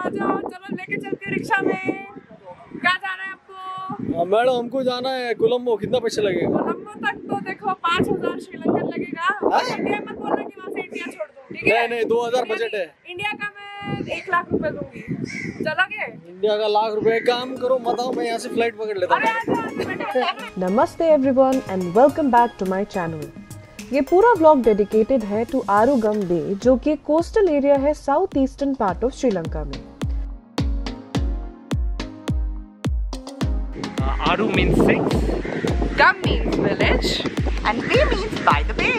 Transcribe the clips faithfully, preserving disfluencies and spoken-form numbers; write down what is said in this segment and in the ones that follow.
आ जाओ, चलो लेके चलते हैं रिक्शा में। कहाँ जाना है आपको? मैडम हमको जाना है कोलम्बो। कितना पैसा लगेगा? कोलम्बो तक तो देखो पाँच हजार श्रीलंकन लगेगा। इंडिया मत बोलना कि वहाँ से इंडिया छोड़ दो, ठीक है? नहीं नहीं, दो हजार बजट है। इंडिया का मैं एक लाख रुपए दूंगी, चलोगे? इंडिया का लाख रुपए। काम करो मत आओ, मैं यहाँ से फ्लाइट पकड़ लेता हूँ। नमस्ते everyone and welcome back to my channel. ये पूरा ब्लॉग डेडिकेटेड है टू आरुगम बे, जो कि कोस्टल एरिया है south eastern part of Sri Lanka में। Aru means six, Gum means village, and Bay means by the bay.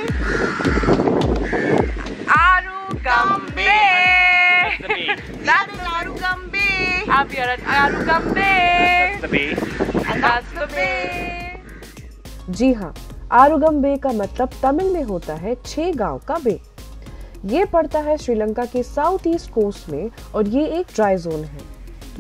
Arugam Bay. That's the bay. That is Arugam Bay. Up here at Arugam Bay. That's the bay. And that's the bay. जी हाँ, आरुगम बे का मतलब तमिल में होता है छह गांव का बे। ये पड़ता है श्रीलंका के साउथ ईस्ट कोस्ट में और ये एक ड्राई जोन है।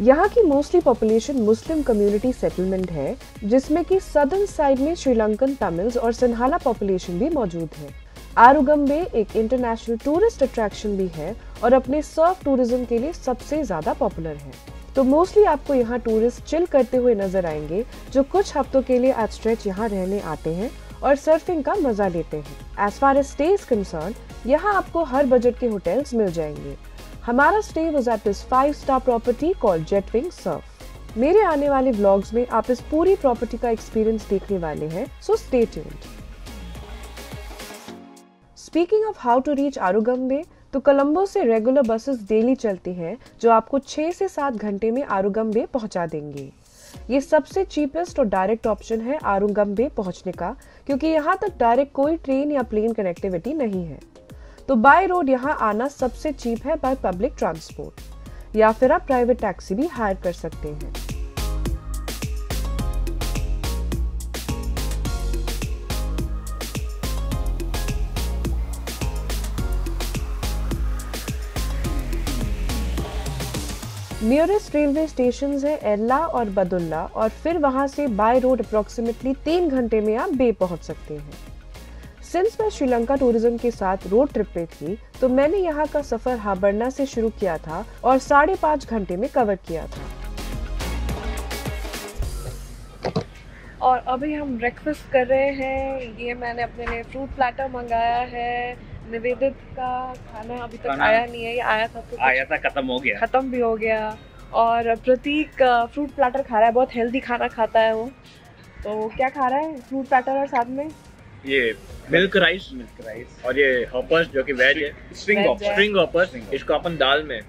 यहाँ की mostly population Muslim community settlement है, जिसमें कि सदर्न साइड में श्रीलंकन तमिल्स और सिन्हाला पॉपुलेशन भी मौजूद है। आरुगम बे एक इंटरनेशनल टूरिस्ट अट्रैक्शन भी है और अपने सर्फ टूरिज्म के लिए सबसे ज्यादा पॉपुलर है। तो मोस्टली आपको यहाँ टूरिस्ट चिल करते हुए नजर आएंगे, जो कुछ हफ्तों के लिए एट स्ट्रेच यहाँ रहने आते हैं और सर्फिंग का मजा लेते हैं। As far as stay is concern, यहाँ आपको हर बजट के होटल्स मिल जाएंगे। हमारा stay was at this five star property called Jetwing Surf. मेरे आने वाले व्लॉग्स में आप इस पूरी प्रॉपर्टी का एक्सपीरियंस देखने वाले हैं, so stay tuned. Speaking of how to reach Arugam बे, तो कोलंबो से रेगुलर बसेस डेली चलती हैं, जो आपको छह से सात घंटे में आरुगम बे पहुंचा देंगी। ये सबसे चीपेस्ट और डायरेक्ट ऑप्शन है आरुगम बे पहुंचने का, क्योंकि यहाँ तक डायरेक्ट कोई ट्रेन या प्लेन कनेक्टिविटी नहीं है। तो बाय रोड यहाँ आना सबसे चीप है, बाय पब्लिक ट्रांसपोर्ट, या फिर आप प्राइवेट टैक्सी भी हायर कर सकते हैं। नियरेस्ट रेलवे स्टेशंस है एल्ला और बदुल्ला, और फिर वहां से बाय रोड अप्रोक्सीमेटली तीन घंटे में आप बे पहुंच सकते हैं। सिंस मैं श्रीलंका टूरिज्म के साथ रोड ट्रिप पे थी, तो मैंने यहाँ का सफर हाबरना से शुरू किया था और साढ़े पाँच घंटे में कवर किया था। और अभी हम ब्रेकफास्ट कर रहे हैं। ये मैंने अपने लिए फ्रूट प्लेटर मंगाया है। निवेदित का खाना अभी तक आया नहीं है, ये आया था तो आया था खत्म हो गया, खत्म भी हो गया। और प्रतीक फ्रूट प्लेटर खा रहा है, बहुत हेल्दी खाना खाता है वो। तो क्या खा रहा है? फ्रूट प्लेटर और साथ में ये मिल्क राइस, मिल्क राइस और ये हॉपर्स जो कि वेज है, स्ट्रिंग हॉपर्स, स्ट्रिंग हॉपर्स। इसको अपन दाल में,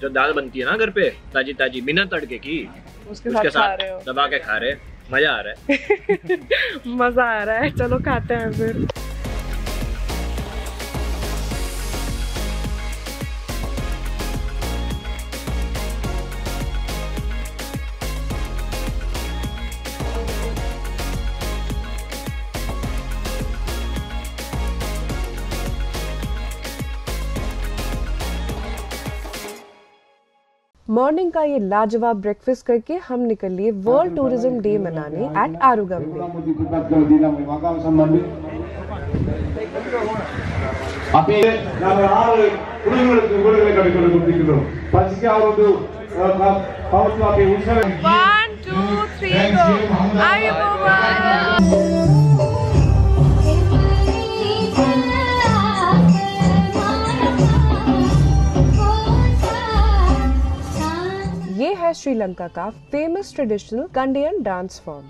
जो दाल बनती है ना घर पे ताजी ताजी बिना तड़के की, उसके, उसके साथ दबा के खा रहे, मजा आ रहा है। मजा आ रहा है, चलो खाते हैं फिर। मॉर्निंग का ये लाजवाब ब्रेकफास्ट करके हम निकल लिए वर्ल्ड टूरिज्म डे मनाने एट आरुगम बे। श्रीलंका का famous traditional Kandyan dance form.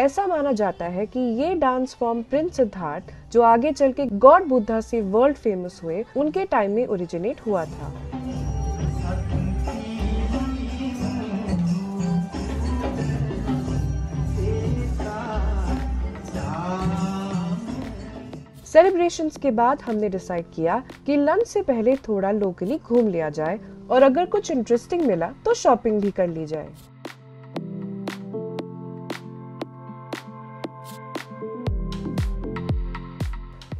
ऐसा माना जाता है कि ये डांस फॉर्म प्रिंस सिद्धार्थ, जो आगे चल के गॉड बुद्धा से वर्ल्ड फेमस हुए, उनके टाइम में ओरिजिनेट हुआ था। सेलिब्रेशंस के बाद हमने डिसाइड किया कि लंच से पहले थोड़ा लोकली घूम लिया जाए और अगर कुछ इंटरेस्टिंग मिला तो शॉपिंग भी कर ली जाए।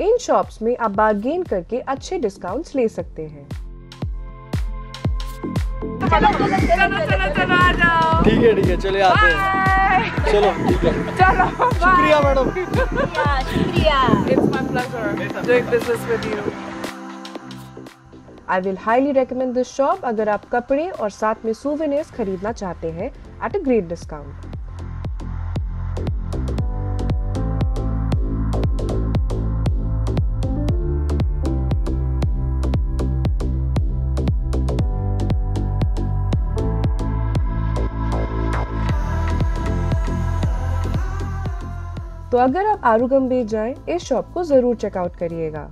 इन शॉप्स में आप बार्गेन करके अच्छे डिस्काउंट्स ले सकते हैं। ठीक है ठीक है, चले आते हैं। चलो ठीक है, चलो शुक्रिया मैडम, शुक्रिया। It's my pleasure doing business with you. I will highly recommend this shop अगर आप कपड़े और साथ में सूवेनियर्स खरीदना चाहते हैं एट अ ग्रेट डिस्काउंट। तो अगर आप आरुगम बे जाएं, इस शॉप को जरूर चेकआउट करिएगा।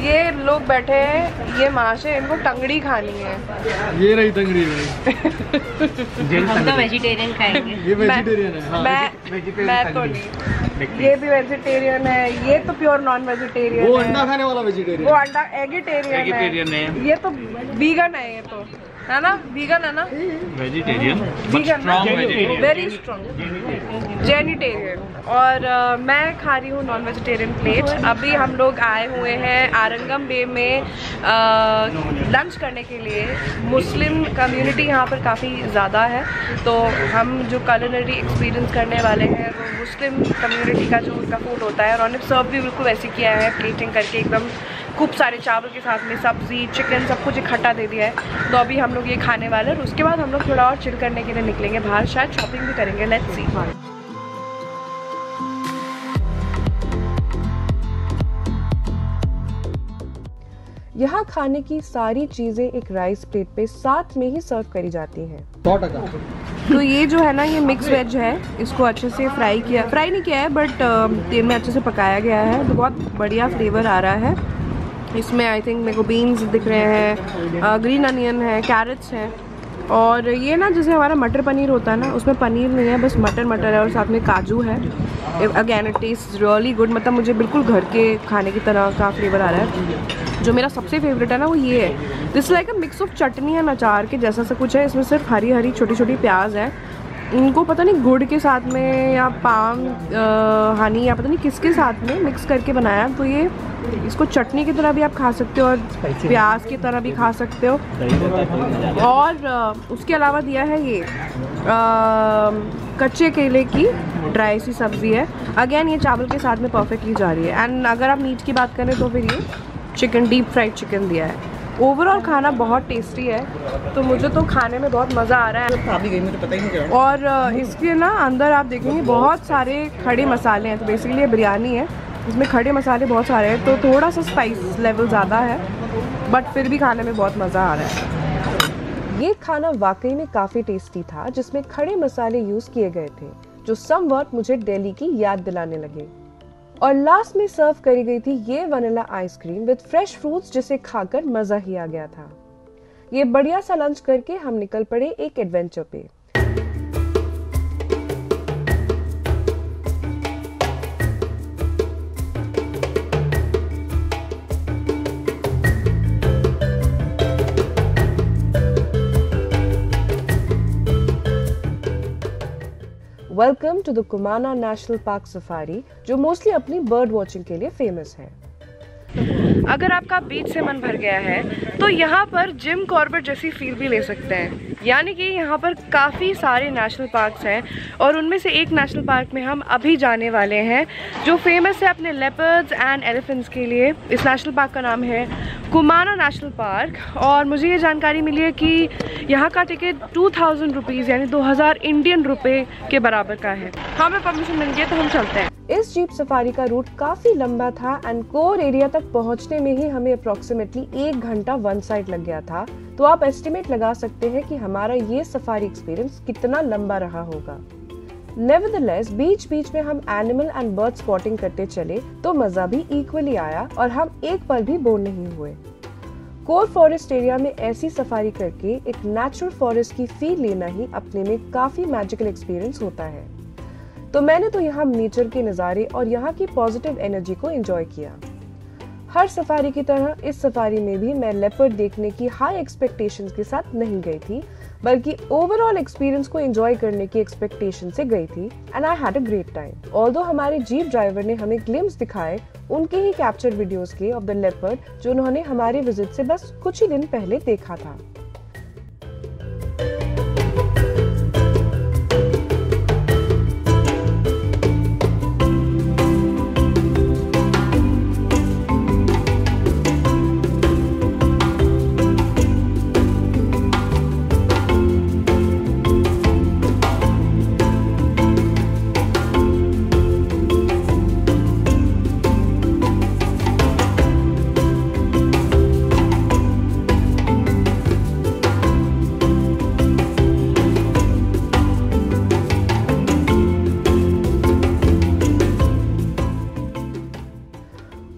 ये लोग बैठे हैं, ये माश है, इनको टंगड़ी खानी है। ये रही तंगड़ी हम तो वेजिटेरियन खाएंगे। ये वेजिटेरियन है। हाँ, मैं मैं तो नहीं। ये भी वेजिटेरियन है, ये तो प्योर नॉन वेजिटेरियन है। वो अंडा खाने वाला वेजिटेरियन, वो अंडा एगिटेरियन है। ये तो वीगन है, ये तो है ना, वीगन है ना, वेजिटेरियन, वीगन वेरी स्ट्रॉन्ग जेनिटेरियन। और uh, मैं खा रही हूँ नॉन वेजिटेरियन प्लेट। अभी हम लोग आए हुए हैं आरंगम बे में लंच uh, करने के लिए। मुस्लिम कम्युनिटी यहाँ पर काफ़ी ज़्यादा है, तो हम जो कलिनरी एक्सपीरियंस करने वाले हैं वो मुस्लिम कम्युनिटी का जो उनका फूड होता है। और उन्होंने सर्व भी बिल्कुल वैसे किया है, प्लेटिंग करके एकदम खूब सारे चावल के साथ में सब्जी चिकन सब कुछ इकट्ठा दे दिया है। तो अभी हम लोग ये खाने वाले हैं और उसके बाद हम लोग थोड़ा और चिल करने के लिए निकलेंगे बाहर, शायद शॉपिंग भी करेंगे। Let's see. यहाँ खाने की सारी चीजें एक राइस प्लेट पे साथ में ही सर्व करी जाती हैं। तो ये जो है ना, ये मिक्स वेज है, इसको अच्छे से फ्राई किया, फ्राई नहीं किया है बट तेल में अच्छे से पकाया गया है, तो बहुत बढ़िया फ्लेवर आ रहा है इसमें। आई थिंक मेरे को बीन्स दिख रहे हैं, ग्रीन अनियन है, कैरेट्स हैं। और ये ना जैसे हमारा मटर पनीर होता है ना, उसमें पनीर नहीं है, बस मटर मटर है और साथ में काजू है। Again it taste really good, मतलब मुझे बिल्कुल घर के खाने की तरह का फ्लेवर आ रहा है। जो मेरा सबसे फेवरेट है ना वो ये है, this like a mix of chutney and achar के जैसा सा कुछ है। इसमें सिर्फ हरी हरी छोटी छोटी प्याज है, इनको पता नहीं गुड़ के साथ में या पाम हनी या पता नहीं किसके साथ में मिक्स करके बनाया। तो ये इसको चटनी की तरह भी आप खा सकते हो और प्याज की तरह भी खा सकते हो। और उसके अलावा दिया है ये आ, कच्चे केले की ड्राई सी सब्ज़ी है। अगेन ये चावल के साथ में परफेक्टली जा रही है। एंड अगर आप मीट की बात करें तो फिर ये चिकन, डीप फ्राइड चिकन दिया है। ओवरऑल खाना बहुत टेस्टी है, तो मुझे तो खाने में बहुत मज़ा आ रहा है। मुझे पता ही नहीं क्या। और इसके ना अंदर आप देखेंगे बहुत सारे खड़े मसाले हैं, तो बेसिकली ये बिरयानी है, इसमें खड़े मसाले बहुत सारे हैं, तो थोड़ा सा स्पाइस लेवल ज़्यादा है, बट फिर भी खाने में बहुत मज़ा आ रहा है। ये खाना वाकई में काफ़ी टेस्टी था, जिसमें खड़े मसाले यूज़ किए गए थे, जो समवॉट मुझे दिल्ली की याद दिलाने लगे। और लास्ट में सर्व करी गई थी ये vanilla ice cream with fresh fruits, जिसे खाकर मजा ही आ गया था। ये बढ़िया सा लंच करके हम निकल पड़े एक एडवेंचर पे। Welcome to the Kumana national park safari, जो मोस्टली अपनी बर्ड वॉचिंग के लिए फेमस है। अगर आपका बीच से मन भर गया है तो यहाँ पर जिम कॉर्बेट जैसी फील भी ले सकते हैं। यानी कि यहाँ पर काफ़ी सारे नेशनल पार्क्स हैं और उनमें से एक नेशनल पार्क में हम अभी जाने वाले हैं, जो फेमस है अपने लेपर्ड्स एंड एलिफेंट्स के लिए। इस नेशनल पार्क का नाम है कुमाना नेशनल पार्क। और मुझे ये जानकारी मिली है कि यहाँ का टिकट टू थाउजेंड रुपीज़ यानी दो हज़ार इंडियन रुपये के बराबर का है। हमें परमिशन मिल गई तो हम चलते हैं। इस जीप सफारी का रूट काफ़ी लंबा था एंड कोर एरिया तक पहुँचने में ही हमें अप्रॉक्सीमेटली एक घंटा वन साइड लग गया था। तो आप एस्टिमेट लगा सकते हैं कि हमारा ये सफारी एक्सपीरियंस कितना लंबा रहा होगा। नेवरदलेस बीच बीच में हम एनिमल एंड बर्ड स्पॉटिंग करते चले, तो मजा भी इक्वली आया और हम एक पल भी बोर नहीं हुए। कोर फॉरेस्ट एरिया में ऐसी सफारी करके एक नेचुरल फॉरेस्ट की फील लेना ही अपने में काफी मैजिकल एक्सपीरियंस होता है। तो मैंने तो यहाँ नेचर के नज़ारे और यहाँ की पॉजिटिव एनर्जी को एंजॉय किया। हर सफारी की तरह इस सफारी में भी मैं लेपर्ड देखने की हाई एक्सपेक्टेशंस के साथ नहीं गई थी, बल्कि ओवरऑल एक्सपीरियंस को एंजॉय करने की एक्सपेक्टेशन से गई थी and I had a great time. Although हमारे जीप ड्राइवर ने हमें ग्लिम्स दिखाए उनके ही कैप्चर वीडियोस के ऑफ द लेपर्ड जो उन्होंने हमारे विजिट से बस कुछ ही दिन पहले देखा था।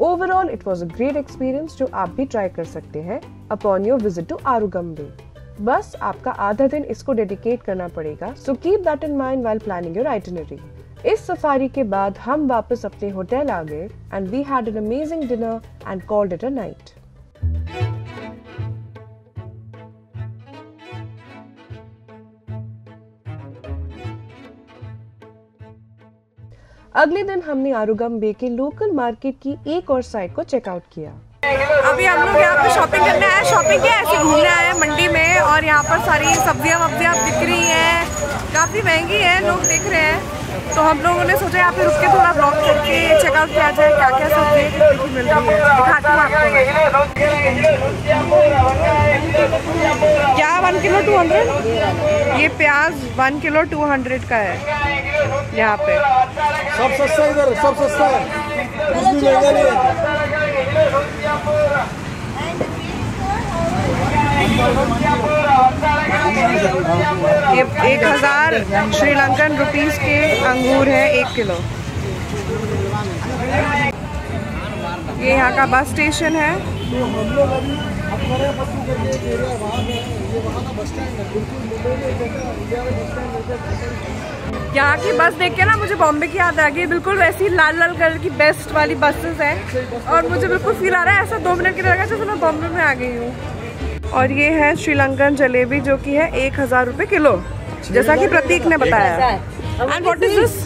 Overall, it was a great experience जो आप भी try कर सकते हैं upon your visit to Arugam Bay. बस आपका आधा दिन इसको dedicate करना पड़ेगा, so keep that in mind while planning your itinerary. इस सफारी के बाद हम वापस अपने होटल आ गए and we had an amazing dinner and called it a night. अगले दिन हमने आरुगम बे के लोकल मार्केट की एक और साइट को चेकआउट किया। अभी हम लोग यहाँ पे शॉपिंग करने आए, शॉपिंग क्या ऐसे घूमने आए हैं मंडी में, और यहाँ पर सारी सब्जियाँ वब्जियाँ बिक रही हैं, काफ़ी महंगी है, लोग देख रहे हैं, तो हम लोगों ने सोचा यहाँ पे रुक के थोड़ा ब्लॉग करके चेकआउट किया जाए क्या क्या सब्जी मिल रही है। क्या वन किलो टू हंड्रेड ये प्याज वन किलो टू हंड्रेड का है यहाँ पे, सब सस्ता इधर, सब सस्ता है, कुछ भी महंगा नहीं है। ये एक हजार श्रीलंकन रुपीस के अंगूर है एक किलो। ये यहाँ का बस स्टेशन है। यहाँ की बस देख के ना मुझे बॉम्बे की याद आ गई, बिल्कुल वैसी लाल लाल कलर की बेस्ट वाली बसेस हैं, और मुझे बिल्कुल फील आ रहा है ऐसा दो मिनट की लगा जैसे मैं बॉम्बे में आ गई हूँ। और ये है श्रीलंकन जलेबी जो कि है एक हज़ार रुपये किलो, जैसा कि प्रतीक ने बताया। And what is this?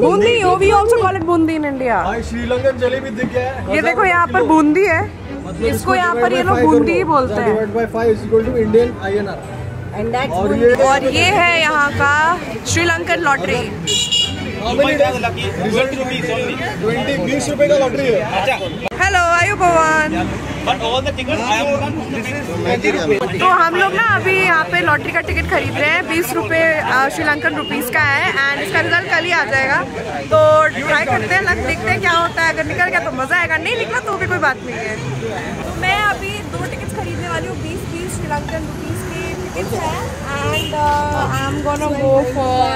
Boondi. Oh we also call it boondi in India. Sri Lankan jalebi दिख गया है, ये देखो यहाँ पर बूंदी है, इसको यहाँ पर ये लोग बूंदी ही बोलते हैं। And that's और, ये और ये है यहाँ का श्रीलंकन लॉटरी। हेलो आयु भवन। तो हम लोग ना अभी यहाँ पे लॉटरी का टिकट खरीद रहे हैं, बीस रुपए श्रीलंकन रुपीस का है, एंड इसका रिजल्ट कल ही आ जाएगा, तो ट्राई करते हैं, लग देखते हैं क्या होता है। अगर निकल गया तो मजा आएगा, नहीं निकला तो भी कोई बात नहीं है। तो मैं अभी दो टिकट खरीदने वाली हूँ, बीस बीस Sri Lankan rupees. And uh, I'm gonna go for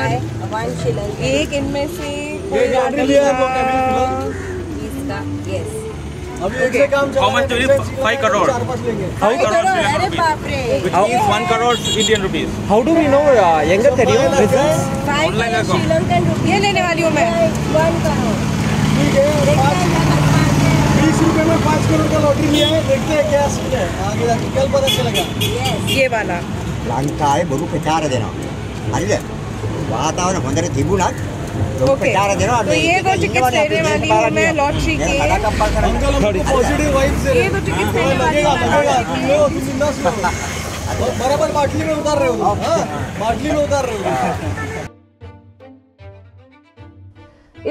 one shilling. एक इनमें से कोई इसका yes. Okay. How much do you? Five crore. Five crore. अरे बाप रे. Which is one crore Indian rupees. How do we know? Younger thirty years business. Five Lankan rupees. ये लेने वाली हूँ मैं. One crore. ठीक है. रुपए में पाँच करोड़ का लॉटरी लिया है, देखते हैं क्या सीन है आगे जाके, कल पता चलेगा। ये वाला लंका है बरू पचार देना अरे बात आओ ना बंदर दीबू ना तो पचार देना। तो ये दो टिकट लेने वाली हूं मैं लॉटरी के, पॉजिटिव वाइब से ये दो टिकट लेने वाली हूं। लो तुम बिंदास हो, बराबर बाटली में उतार रहे हो। हां बाटली में उतार रहे हो।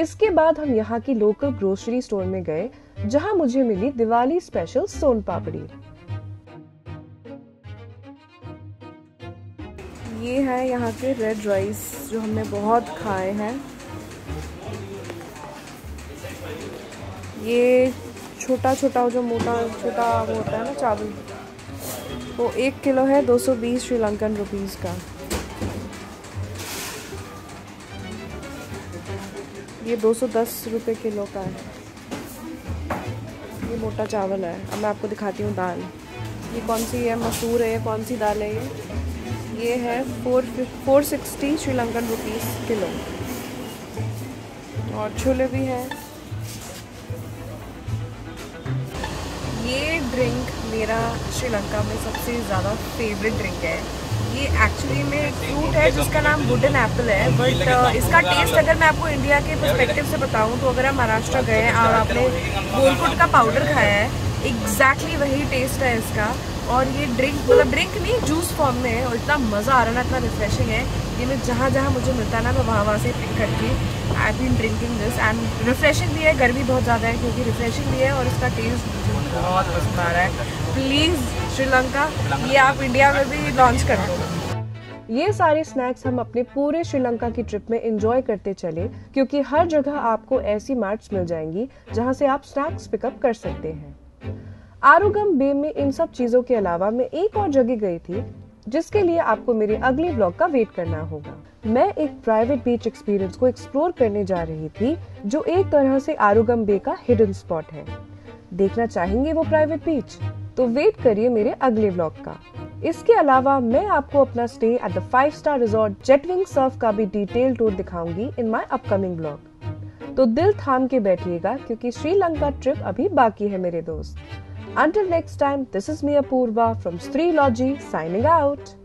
इसके बाद हम यहाँ की लोकल ग्रोसरी स्टोर में गए जहाँ मुझे मिली दिवाली स्पेशल सोन पापड़ी। ये है यहाँ के रेड राइस जो हमने बहुत खाए हैं। ये छोटा छोटा जो मोटा छोटा होता है ना चावल, वो एक किलो है दो सौ बीस श्रीलंकन रुपीस का। ये दो सौ दस रुपए किलो का है। ये मोटा चावल है। अब मैं आपको दिखाती हूँ दाल, ये कौन सी है, मसूर है, कौन सी दाल है ये। ये है four four sixty Sri Lankan rupees kilo. और छोले भी हैं। ये ड्रिंक मेरा श्रीलंका में सबसे ज़्यादा फेवरेट ड्रिंक है। ये एक्चुअली में फ्रूट है जिसका नाम वुडन एप्पल है, बट इसका टेस्ट अगर मैं आपको इंडिया के पर्सपेक्टिव से बताऊं तो अगर आप महाराष्ट्र गए और आपने गोलकुट का पाउडर खाया है, एग्जैक्टली वही टेस्ट है इसका। और ये ड्रिंक मतलब ड्रिंक नहीं, जूस फॉर्म में है और इतना मज़ा आ रहा है, इतना रिफ्रेशिंग है। ये मैं जहाँ जहाँ मुझे मिलता ना मैं वहाँ वहाँ से पिक करके I been drinking this and refreshing भी है। गर्मी बहुत ज़्यादा है क्योंकि रिफ्रेशिंग भी है और इसका टेस्ट मुझे बहुत पसंद आ रहा है। प्लीज़ श्रीलंका, ये आप इंडिया में भी लॉन्च कर दो। ये सारे स्नैक्स हम अपने पूरे श्रीलंका की ट्रिप में एंजॉय करते चले क्योंकि हर जगह आपको ऐसी मार्ट्स मिल जाएंगी जहाँ से आप स्नैक्स पिकअप कर सकते हैं। आरुगम बे में इन सब चीजों के अलावा मैं एक और जगह गई थी जिसके लिए आपको मेरे अगले ब्लॉग का वेट करना होगा। मैं एक प्राइवेट बीच एक्सपीरियंस को एक्सप्लोर करने जा रही थी जो एक तरह से आरुगम बे का हिडन स्पॉट है। देखना चाहेंगे वो प्राइवेट बीच तो वेट करिए मेरे अगले ब्लॉग का। इसके अलावा मैं आपको अपना stay at the five star resort Jetwing Surf का भी डिटेल टूर दिखाऊंगी इन माई अपकमिंग ब्लॉग। तो दिल थाम के बैठिएगा क्योंकि श्रीलंका ट्रिप अभी बाकी है मेरे दोस्त। Until next time, this is me Apurva from Sri Logi signing out.